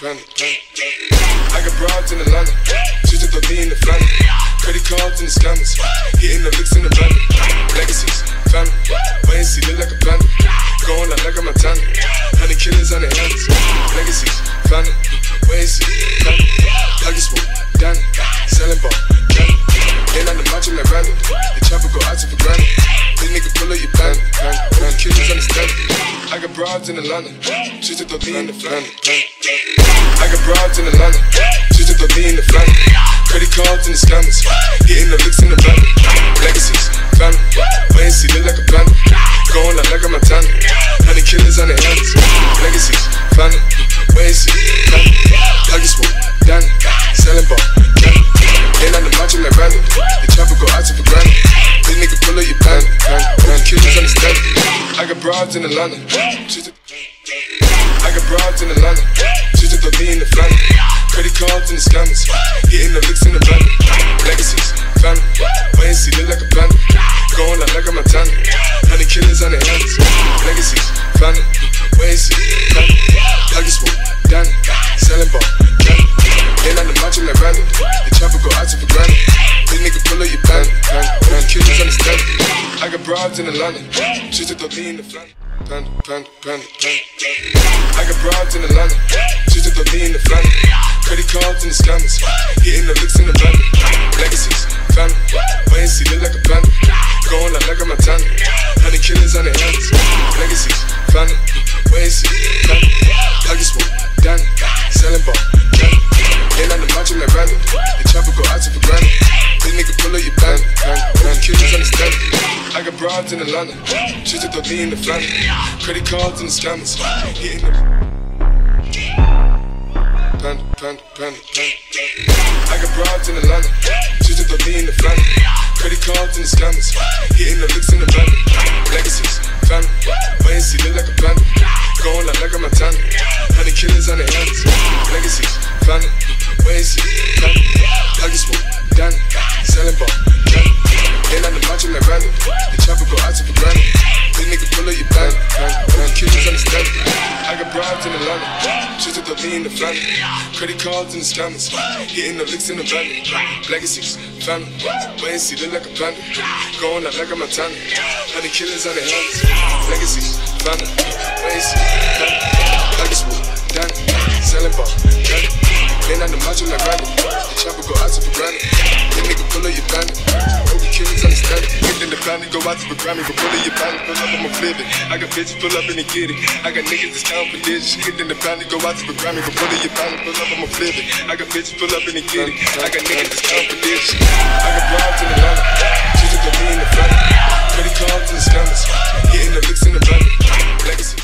London. I got broads in the London, just to be in the family. Credit cards in the scammers, hitting the licks in the bandit. Legacies, family, wait and see, look like a bandit. Going out like a Montana, honey killers on their hands. Legacies, family, wait and see, family. Pockets full, Danny, selling ball, Danny. Ain't on the macho like Randy, the chopper go out to for granted. This nigga pull up your bandit, only killers understand it. I got broads in the London, just to be in the family. I got broads in the London, just to be in the family. Credit cards in the scammers, hitting the licks in the bandit. Legacies, family, wait and see, look like a bandit. Going out like a Montana, honey killers on their hands. Legacies, family, wait and see, family. Pockets full, Danny, selling ball, Danny. Ain't on the macho like Randy, the chopper go out to for granted. This nigga pull up your bandit, only killers understand it. I got broads in the London, I got broads in the London, just to be in the family. Credit cards in the scammers, hitting the licks in the bandit. Legacies, family, wait and see, look like a bandit. Going out like a Montana, honey killers on their hands. Legacies, family, wait and see, family. Pockets full, Danny, selling ball, Danny. Ain't on the macho like Randy, the chopper go out to for granted. This nigga pull up your bandit, only killers understand it. I got broads in the London, just to be in the family. I got broads in the London, just to be in the family. Credit cards in the scammers, hitting the licks in the bandit. Legacies, family, wait and see, look like a bandit. Going out like a Montana, honey killers on their hands. Legacies, family, wait and see, family. Pockets full, Danny, selling ball, Danny. Ain't on the macho like Randy, the chopper go out to for granted. This nigga pull up your bandit, only killers understand it. I got broads in the London, just to be in the family. Credit cards and the scammers, hitting the bandit. I got broads in the London, just to be in the family. Credit cards and the scammers, hitting the licks in the bandit. Legacies, family, wait and see, look like a bandit. Going out like a Montana, honey killers on their hands. Legacies, family, wait and see, family. Pockets full, Danny, selling ball, Danny. Ain't on the macho like Randy, the chopper go out to for granted. This nigga pull up your bandit, only killers understand it. I got bribes in the London, just to be in the family. Credit cards in the scammers, hitting the licks in the bandit. Legacies, family, wait and see, look like a bandit. Going out like a Montana, honey killers on their hands. Legacies, family, wait and see, family. Pockets full, Danny, selling ball, Danny. Ain't on the macho like Randy, the chopper go out to for granted. This nigga pull up your bandit. Killers understand it. Within the family, go out to the Grammy, but pull up your body, pull up, I'ma flip it. I got bitches, pull up and they get it. I got niggas that's down for this. Within the family, go out to the Grammy, but pull up your body, pull up, I'ma flip it. I got bitches, pull up and they get it. I got niggas that's down for this. I got broads in the London, just to be in the family. Credit cards in the scammers, hitting the licks in the family. Legacy.